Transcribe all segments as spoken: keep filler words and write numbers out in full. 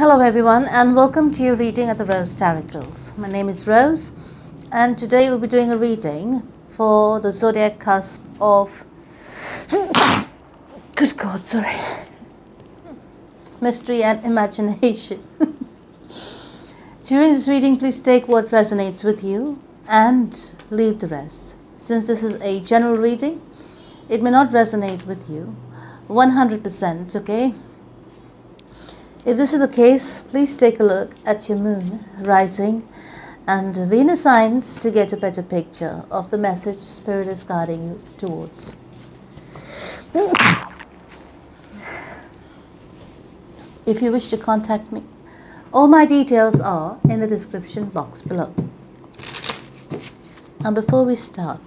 Hello everyone, and welcome to your reading at the Rose Tarocles. My name is Rose, and today we'll be doing a reading for the zodiac cusp of good God, sorry, mystery and imagination. During this reading, please take what resonates with you and leave the rest. Since this is a general reading, it may not resonate with you one hundred percent, okay? If this is the case, please take a look at your moon, rising and Venus signs to get a better picture of the message Spirit is guiding you towards. If you wish to contact me, all my details are in the description box below. And before we start,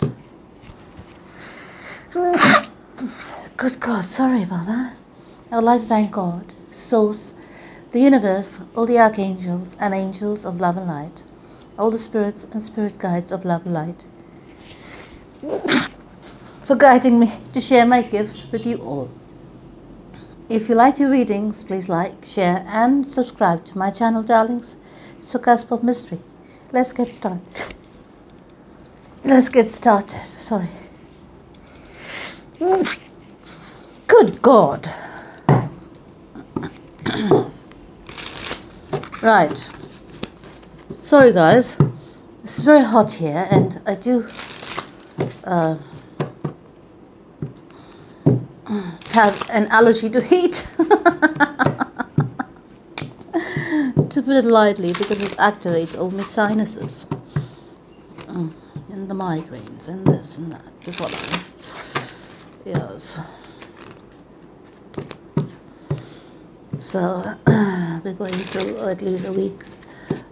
good God, sorry about that. I would like to thank God, Source, the universe, all the archangels and angels of love and light, all the spirits and spirit guides of love and light, for guiding me to share my gifts with you all. If you like your readings, please like, share and subscribe to my channel, darlings. It's a Cusp of Mystery. Let's get started. Let's get started. Sorry. Good God. Right. Sorry guys, it's very hot here and I do uh, have an allergy to heat, to put it lightly, because it activates all my sinuses mm. and the migraines and this and that. Yes. So we're going through at least a week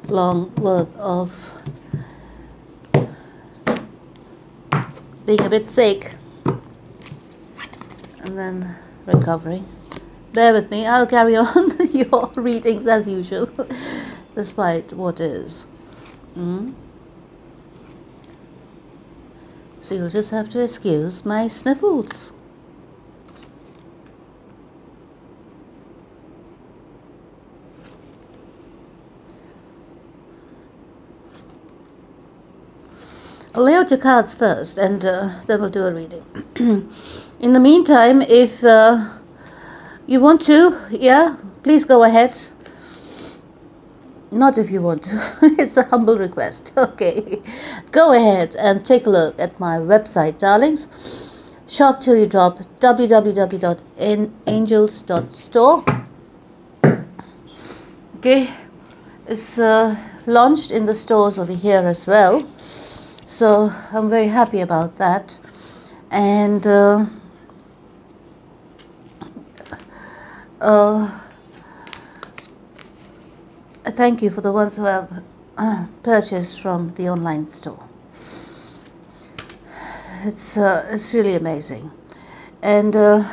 long work of being a bit sick and then recovering. Bear with me, I'll carry on your readings as usual, despite what is. Mm. So you'll just have to excuse my sniffles. I'll lay out your cards first, and uh, then we'll do a reading. In the meantime, if uh, you want to, yeah, please go ahead. Not if you want to. It's a humble request. Okay. Go ahead and take a look at my website, darlings. Shop till you drop. w w w dot angels dot store. Okay. It's uh, launched in the stores over here as well. So I'm very happy about that, and uh, uh, thank you for the ones who have uh, purchased from the online store. It's uh, it's really amazing, and uh,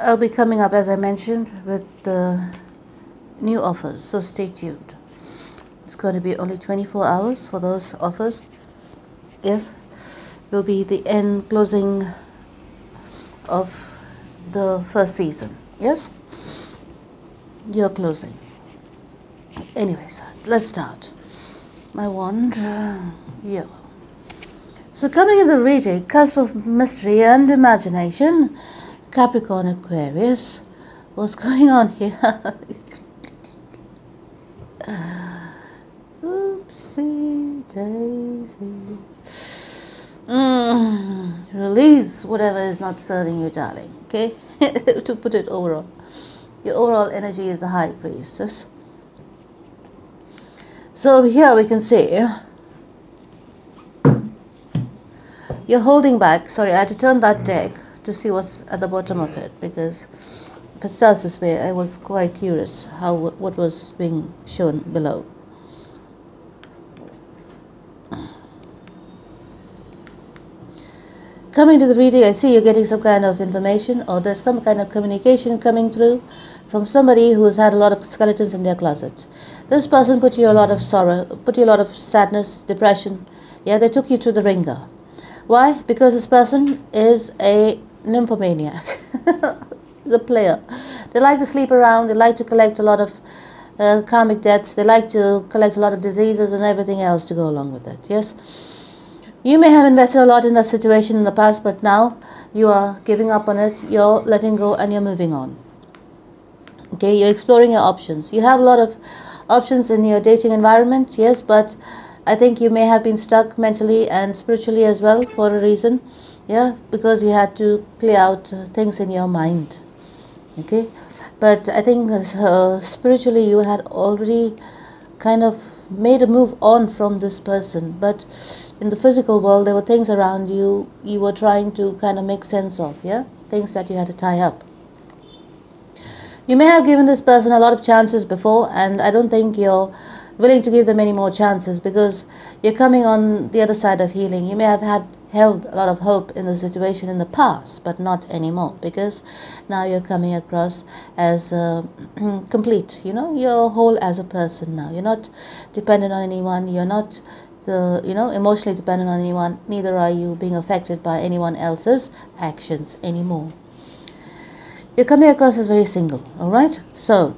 I'll be coming up, as I mentioned, with uh, new offers. So stay tuned. It's going to be only twenty-four hours for those offers. Yes, will be the end closing of the first season. Yes, you're closing. Anyways, let's start. My wand. Yeah. So coming in the reading, Cusp of Mystery and Imagination, Capricorn Aquarius. What's going on here? Oopsie daisy. Mm, release whatever is not serving you, darling, okay? To put it overall. Your overall energy is the High Priestess. So here we can see you're holding back. Sorry, I had to turn that deck to see what's at the bottom of it, because if it starts this way, I was quite curious how what was being shown below. Coming to the reading, I see you're getting some kind of information, or there's some kind of communication coming through from somebody who's had a lot of skeletons in their closet. This person put you a lot of sorrow, put you a lot of sadness, depression. Yeah, they took you to the ringer. Why? Because this person is a nymphomaniac. He's a player. They like to sleep around, they like to collect a lot of uh, karmic debts, they like to collect a lot of diseases and everything else to go along with it, yes? You may have invested a lot in that situation in the past, but now you are giving up on it, you're letting go and you're moving on. Okay, you're exploring your options. You have a lot of options in your dating environment, yes, but I think you may have been stuck mentally and spiritually as well for a reason, yeah, because you had to clear out things in your mind, okay? But I think uh, spiritually you had already kind of made a move on from this person, but in the physical world there were things around you you were trying to kind of make sense of, yeah, things that you had to tie up. You may have given this person a lot of chances before, and I don't think you're willing to give them any more chances because you're coming on the other side of healing. You may have had held a lot of hope in the situation in the past, but not anymore, because now you're coming across as uh, complete, you know, you're whole as a person now. You're not dependent on anyone, you're not, the, you know, emotionally dependent on anyone, neither are you being affected by anyone else's actions anymore. You're coming across as very single, all right? So,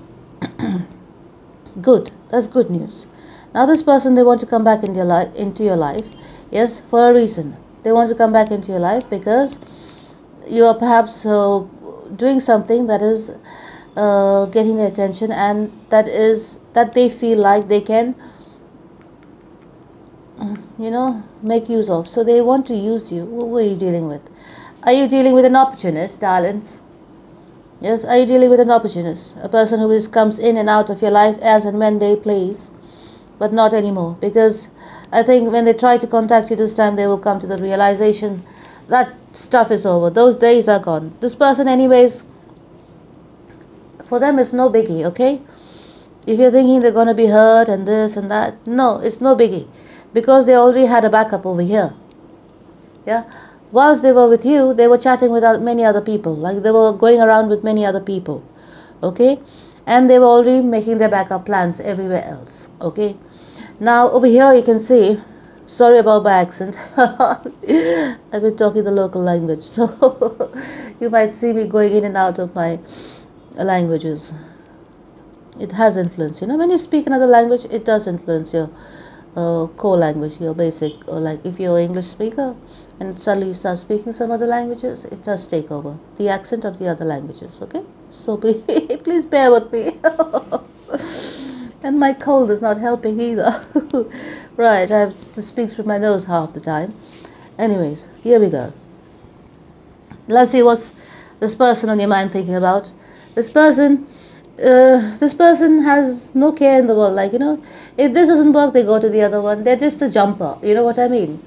good. That's good news. Now this person, they want to come back into your life, into your life, yes, for a reason. They want to come back into your life because you are perhaps uh, doing something that is uh, getting their attention, and that is that they feel like they can, you know, make use of. So they want to use you. Who are you dealing with? Are you dealing with an opportunist, darlings? Yes, are you dealing with an opportunist? A person who is, comes in and out of your life as and when they please, but not anymore. Because I think when they try to contact you this time, they will come to the realization that stuff is over. Those days are gone. This person anyways, for them it's no biggie, okay? If you're thinking they're going to be hurt and this and that, no, it's no biggie. Because they already had a backup over here. Yeah? Whilst they were with you, they were chatting with many other people. Like they were going around with many other people. Okay? And they were already making their backup plans everywhere else. Okay? Now, over here you can see, sorry about my accent. I've been talking the local language. So, you might see me going in and out of my languages. It has influence. You know, when you speak another language, it does influence your Uh, core language, your basic, or like if you're an English speaker and suddenly you start speaking some other languages, it does take over the accent of the other languages, okay? So be, please bear with me. And my cold is not helping either. Right, I have to speak through my nose half the time. Anyways, here we go. Let's see what's this person on your mind thinking about. This person Uh, this person has no care in the world, like, you know, if this doesn't work, they go to the other one. They're just a jumper, you know what I mean?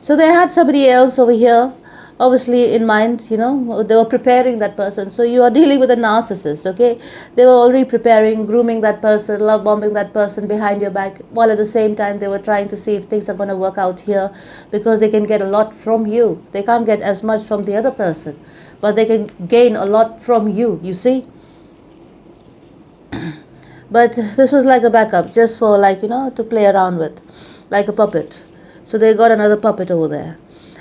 So they had somebody else over here, obviously in mind, you know, they were preparing that person. So you are dealing with a narcissist, okay? They were already preparing, grooming that person, love bombing that person behind your back, while at the same time they were trying to see if things are going to work out here, because they can get a lot from you. They can't get as much from the other person, but they can gain a lot from you, you see? But this was like a backup, just for like, you know, to play around with, like a puppet. So they got another puppet over there.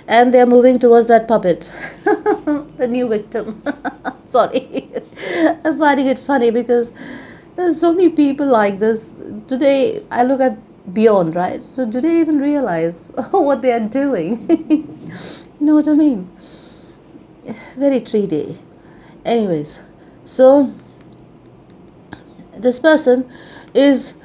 And they're moving towards that puppet, the new victim. Sorry, I'm finding it funny because there's so many people like this. Today, I look at beyond, right? So do they even realize what they are doing? You know what I mean? Very three D. Anyways, so this person is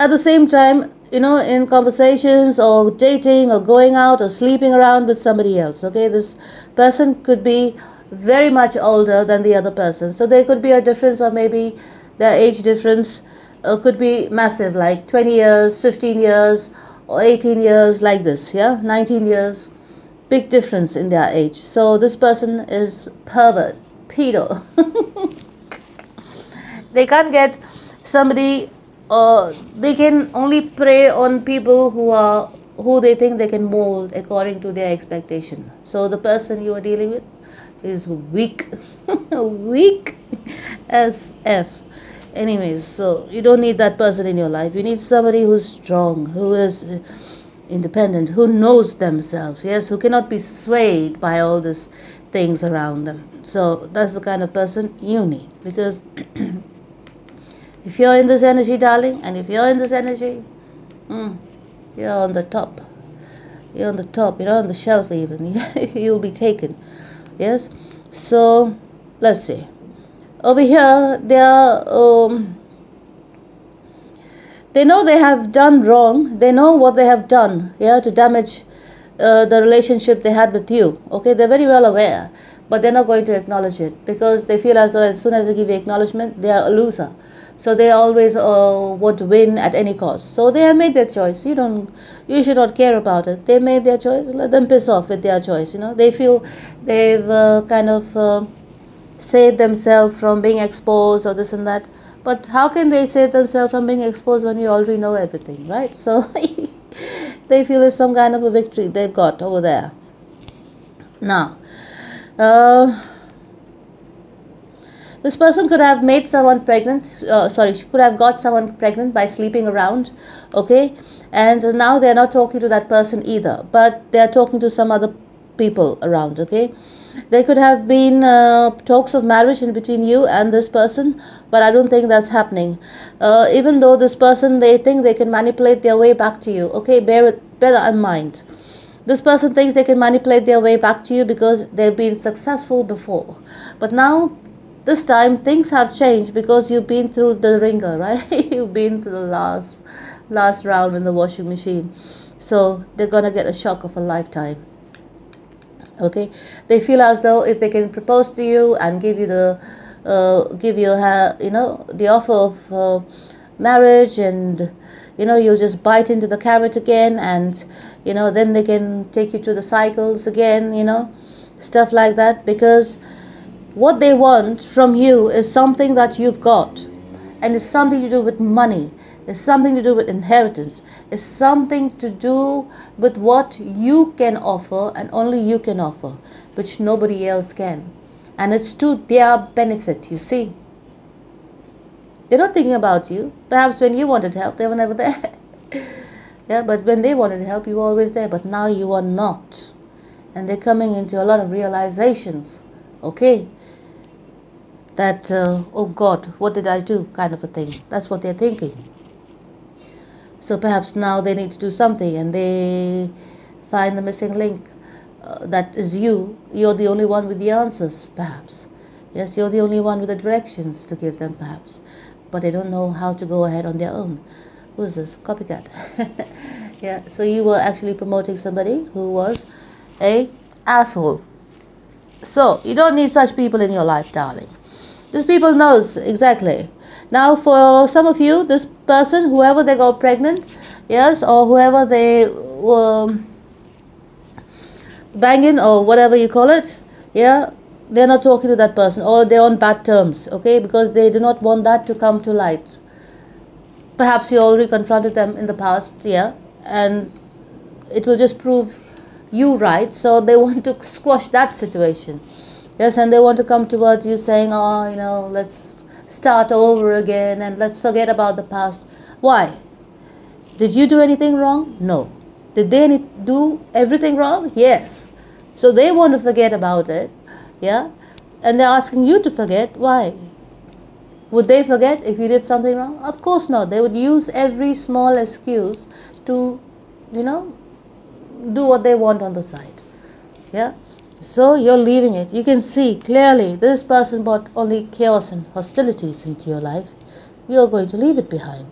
at the same time, you know, in conversations or dating or going out or sleeping around with somebody else, okay? This person could be very much older than the other person. So there could be a difference, or maybe their age difference uh, could be massive, like twenty years, fifteen years, or eighteen years, like this, yeah? nineteen years, big difference in their age. So this person is pervert, pedo. They can't get somebody, or uh, they can only prey on people who are who they think they can mold according to their expectation. So the person you are dealing with is weak, weak as F. Anyways, so you don't need that person in your life. You need somebody who's strong, who is independent, who knows themselves, yes, who cannot be swayed by all this things around them. So that's the kind of person you need, because if you're in this energy, darling, and if you're in this energy, mm, you're on the top. You're on the top, you're on the shelf even. You'll be taken. Yes? So, let's see. Over here, they are... Um, they know they have done wrong. They know what they have done, yeah, to damage uh, the relationship they had with you. Okay, they're very well aware. But they're not going to acknowledge it, because they feel as though as soon as they give you acknowledgement, they are a loser. So they always uh, want to win at any cost. So they have made their choice. You don't, you should not care about it. They made their choice. Let them piss off with their choice. You know, they feel they've uh, kind of uh, saved themselves from being exposed or this and that. But how can they save themselves from being exposed when you already know everything, right? So they feel it's some kind of a victory they've got over there. Now. Uh, this person could have made someone pregnant, uh, sorry, she could have got someone pregnant by sleeping around, okay? And now they're not talking to that person either, but they're talking to some other people around, okay? There could have been uh, talks of marriage in between you and this person, but I don't think that's happening. Uh, even though this person, they think they can manipulate their way back to you, okay? Bear, it, bear that in mind. This person thinks they can manipulate their way back to you because they've been successful before. But now, this time, things have changed because you've been through the ringer, right? You've been to the last, last round in the washing machine. So, they're going to get a shock of a lifetime. Okay? They feel as though if they can propose to you and give you the, uh, give you, uh, you know, the offer of uh, marriage, and... you know, you'll just bite into the carrot again, and, you know, then they can take you through the cycles again, you know, stuff like that. Because what they want from you is something that you've got. And it's something to do with money. It's something to do with inheritance. It's something to do with what you can offer, and only you can offer, which nobody else can. And it's to their benefit, you see. They're not thinking about you. Perhaps when you wanted help, they were never there. Yeah, but when they wanted help, you were always there. But now you are not. And they're coming into a lot of realizations. Okay? That, uh, oh God, what did I do? Kind of a thing. That's what they're thinking. So perhaps now they need to do something, and they find the missing link. Uh, that is you. You're the only one with the answers, perhaps. Yes, you're the only one with the directions to give them, perhaps. But they don't know how to go ahead on their own. Who's this? Copycat. Yeah, so you were actually promoting somebody who was a asshole. So, you don't need such people in your life, darling. These people knows exactly. Now, for some of you, this person, whoever they got pregnant, yes, or whoever they were banging or whatever you call it, yeah, they're not talking to that person, or they're on bad terms, okay, because they do not want that to come to light. Perhaps you already confronted them in the past, yeah, and it will just prove you right, so they want to squash that situation. Yes, and they want to come towards you saying, oh, you know, let's start over again and let's forget about the past. Why? Did you do anything wrong? No. Did they do everything wrong? Yes. So they want to forget about it. Yeah, and they're asking you to forget. Why? Would they forget if you did something wrong? Of course not. They would use every small excuse to, you know, do what they want on the side. Yeah, so you're leaving it. You can see clearly this person brought only chaos and hostilities into your life. You're going to leave it behind.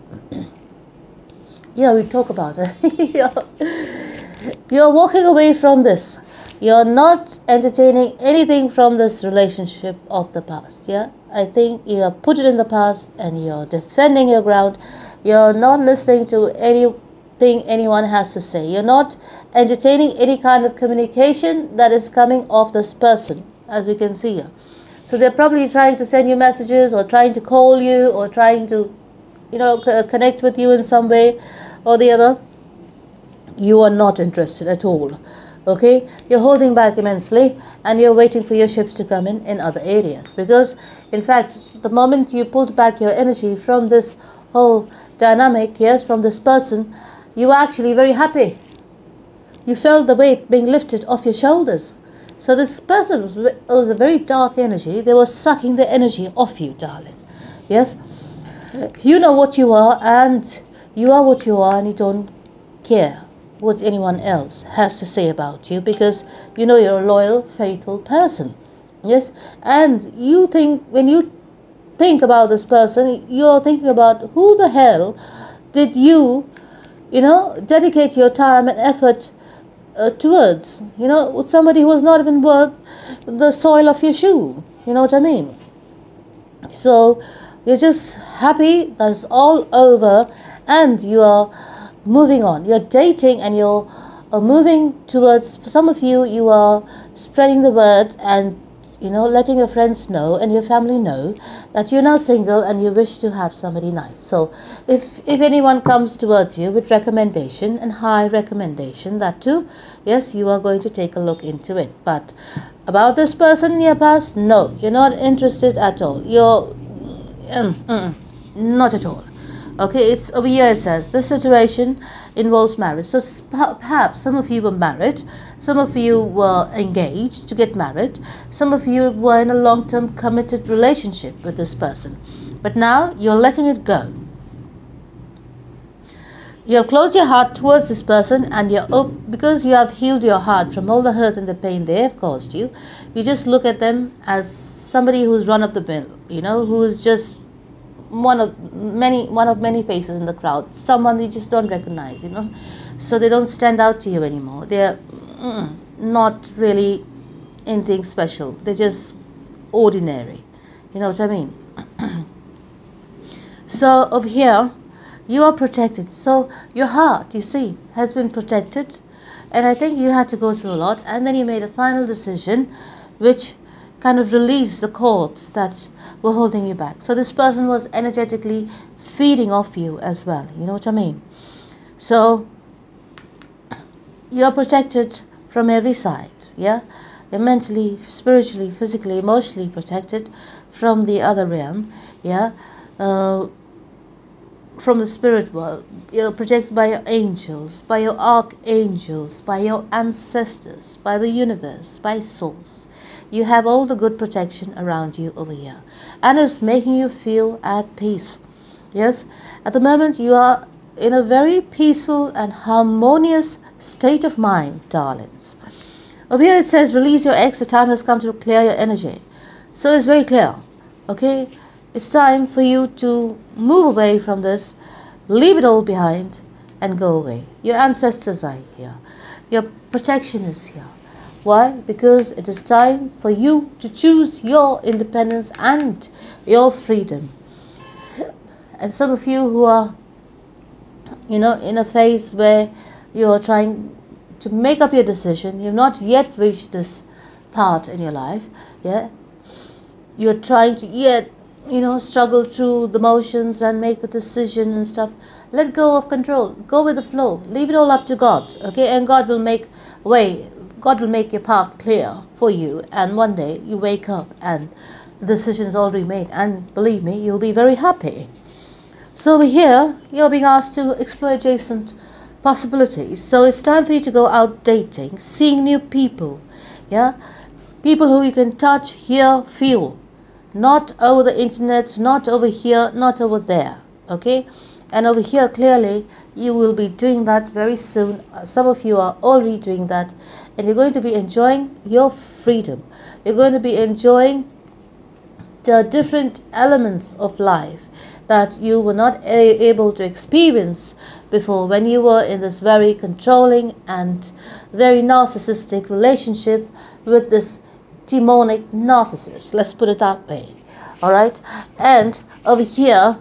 Yeah, we talk about it. you're, you're walking away from this. You're not entertaining anything from this relationship of the past, yeah? I think you have put it in the past and you're defending your ground. You're not listening to anything anyone has to say. You're not entertaining any kind of communication that is coming off this person, as we can see here. So they're probably trying to send you messages, or trying to call you, or trying to, you know, connect with you in some way or the other. You are not interested at all. Okay, you're holding back immensely, and you're waiting for your ships to come in in other areas. Because, in fact, the moment you pulled back your energy from this whole dynamic, yes, from this person, you were actually very happy. You felt the weight being lifted off your shoulders. So this person was, was a very dark energy. They were sucking the energy off you, darling. Yes? You know what you are, and you are what you are, and you don't care what anyone else has to say about you, because you know you're a loyal, faithful person. Yes? And you think, when you think about this person, you're thinking about who the hell did you, you know, dedicate your time and effort uh, towards, you know, somebody who was not even worth the soil of your shoe. You know what I mean? So you're just happy that it's all over, and you are moving on. You're dating, and you're uh, moving towards, for some of you, you are spreading the word and, you know, letting your friends know and your family know that you're now single and you wish to have somebody nice. So if, if anyone comes towards you with recommendation, and high recommendation, that too, yes, you are going to take a look into it. But about this person in your past, no, you're not interested at all. You're mm, mm, not at all. Okay, it's over here. It says this situation involves marriage. So perhaps some of you were married, some of you were engaged to get married, some of you were in a long-term committed relationship with this person, but now you're letting it go. You have closed your heart towards this person, and you're op because you have healed your heart from all the hurt and the pain they have caused you. You just look at them as somebody who's run of the mill, you know, who's just one of many one of many faces in the crowd, someone you just don't recognize, you know, so they don't stand out to you anymore. They're mm, not really anything special. They're just ordinary, you know what I mean? So over here, you are protected. So your heart, you see, has been protected, and I think you had to go through a lot, and then you made a final decision which kind of release the cords that were holding you back. So this person was energetically feeding off you as well. You know what I mean? So you're protected from every side. Yeah? You're mentally, spiritually, physically, emotionally protected from the other realm. Yeah? Uh, from the spirit world. You're protected by your angels, by your archangels, by your ancestors, by the universe, by source. You have all the good protection around you over here, and it's making you feel at peace. Yes, at the moment you are in a very peaceful and harmonious state of mind, darlings. Over here it says, release your ex, the time has come to clear your energy. So it's very clear, okay? It's time for you to move away from this, leave it all behind and go away. Your ancestors are here, your protection is here. Why? Because it is time for you to choose your independence and your freedom. And some of you who are, you know, in a phase where you are trying to make up your decision, you've not yet reached this part in your life, yeah? You're trying to yet, you know, struggle through the motions and make a decision and stuff. Let go of control. Go with the flow. Leave it all up to God, okay? And God will make way. God will make your path clear for you, and one day you wake up and the decision is already made, and believe me, you'll be very happy. So over here, you're being asked to explore adjacent possibilities. So it's time for you to go out dating, seeing new people, yeah? People who you can touch, hear, feel. Not over the internet, not over here, not over there, okay? And over here, clearly, you will be doing that very soon. Some of you are already doing that. And you're going to be enjoying your freedom. You're going to be enjoying the different elements of life that you were not able to experience before, when you were in this very controlling and very narcissistic relationship with this demonic narcissist. Let's put it that way. Alright? And over here,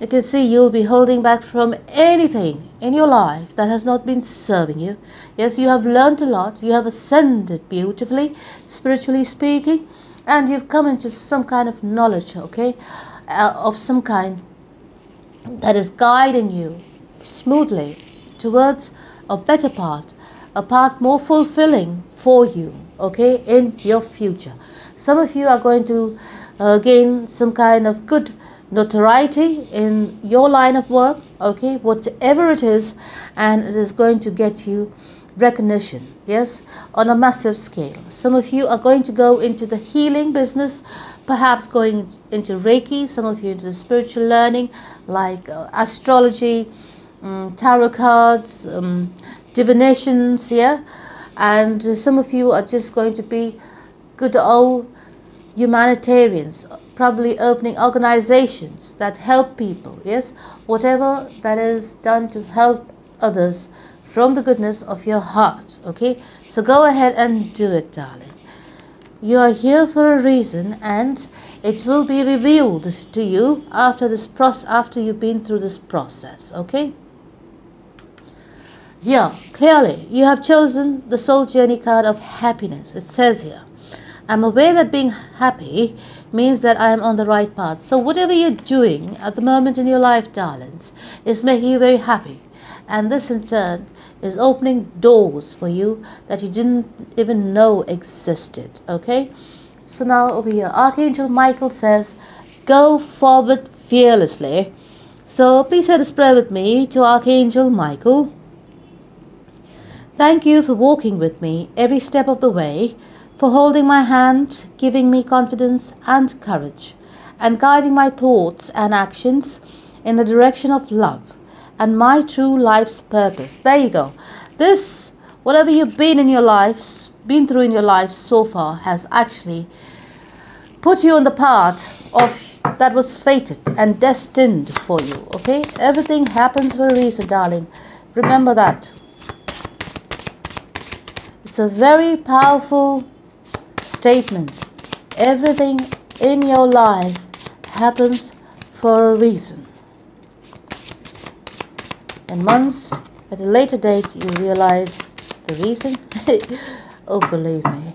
you can see you'll be holding back from anything in your life that has not been serving you. Yes, you have learned a lot. You have ascended beautifully, spiritually speaking. And you've come into some kind of knowledge, okay, uh, of some kind that is guiding you smoothly towards a better path, a path more fulfilling for you, okay, in your future. Some of you are going to uh, gain some kind of good notoriety in your line of work, okay, whatever it is, and it is going to get you recognition, yes, on a massive scale. Some of you are going to go into the healing business, perhaps going into Reiki, some of you into the spiritual learning, like uh, astrology, um, tarot cards, um, divinations, yeah, and uh, some of you are just going to be good old humanitarians, probably opening organizations that help people, yes, whatever that is done to help others from the goodness of your heart, okay? So go ahead and do it, darling. You are here for a reason, and it will be revealed to you after this process, after you've been through this process, okay? Yeah, clearly, you have chosen the soul journey card of happiness. It says here, I'm aware that being happy means that I am on the right path. So whatever you're doing at the moment in your life, darlings, is making you very happy. And this in turn is opening doors for you that you didn't even know existed, okay? So now over here, Archangel Michael says, go forward fearlessly. So please say this prayer with me to Archangel Michael. Thank you for walking with me every step of the way, for holding my hand, giving me confidence and courage, and guiding my thoughts and actions in the direction of love and my true life's purpose. There you go. This, whatever you've been in your life, been through in your life so far, has actually put you on the path of that was fated and destined for you, okay? Everything happens for a reason, darling. Remember that. It's a very powerful statement. Everything in your life happens for a reason. And once at a later date you realize the reason, oh believe me,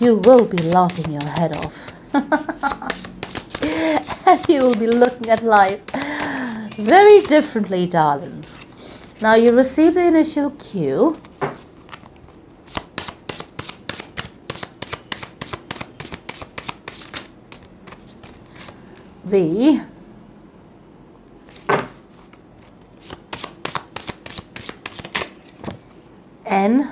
you will be laughing your head off. You will be looking at life very differently, darlings. Now you receive the initial cue. The N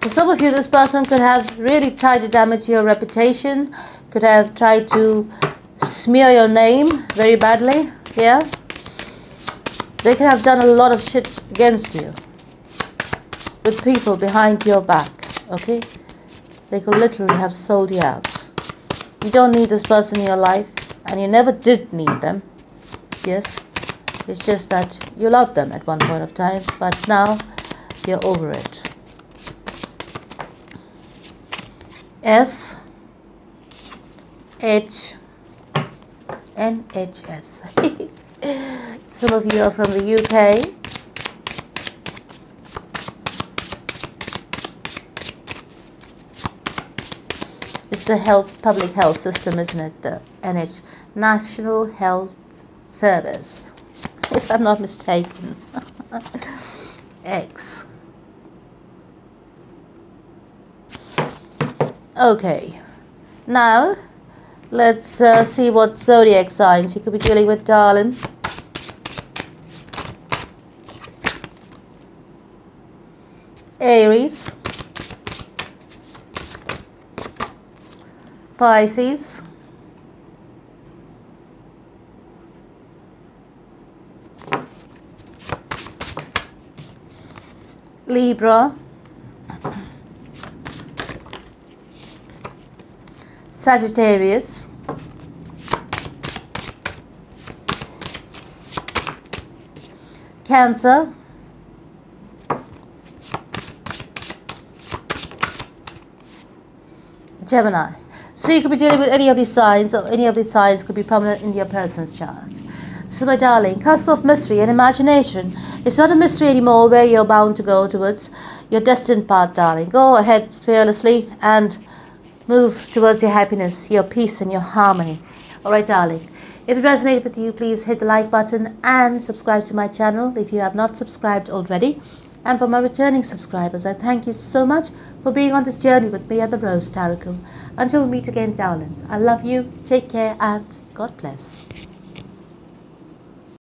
For some of you, this person could have really tried to damage your reputation, could have tried to smear your name very badly, yeah? They could have done a lot of shit against you, with people behind your back, okay? They could literally have sold you out. You don't need this person in your life, and you never did need them, yes? It's just that you loved them at one point of time, but now you're over it. S H N H S. Some of you are from the U K. It's the health, public health system, isn't it? The N H, National Health Service, if I'm not mistaken. X. Okay. Now, let's uh, see what zodiac signs you could be dealing with, darling. Aries. Pisces, Libra, Sagittarius, Cancer, Gemini. So you could be dealing with any of these signs, or any of these signs could be prominent in your person's chart. So my darling, cusp of mystery and imagination. It's not a mystery anymore where you're bound to go towards your destined path, darling. Go ahead fearlessly and move towards your happiness, your peace and your harmony. Alright, darling. If it resonated with you, please hit the like button and subscribe to my channel if you have not subscribed already. And for my returning subscribers, I thank you so much for being on this journey with me at the Rose Tarocle. Until we meet again, darlings, I love you, take care, and God bless.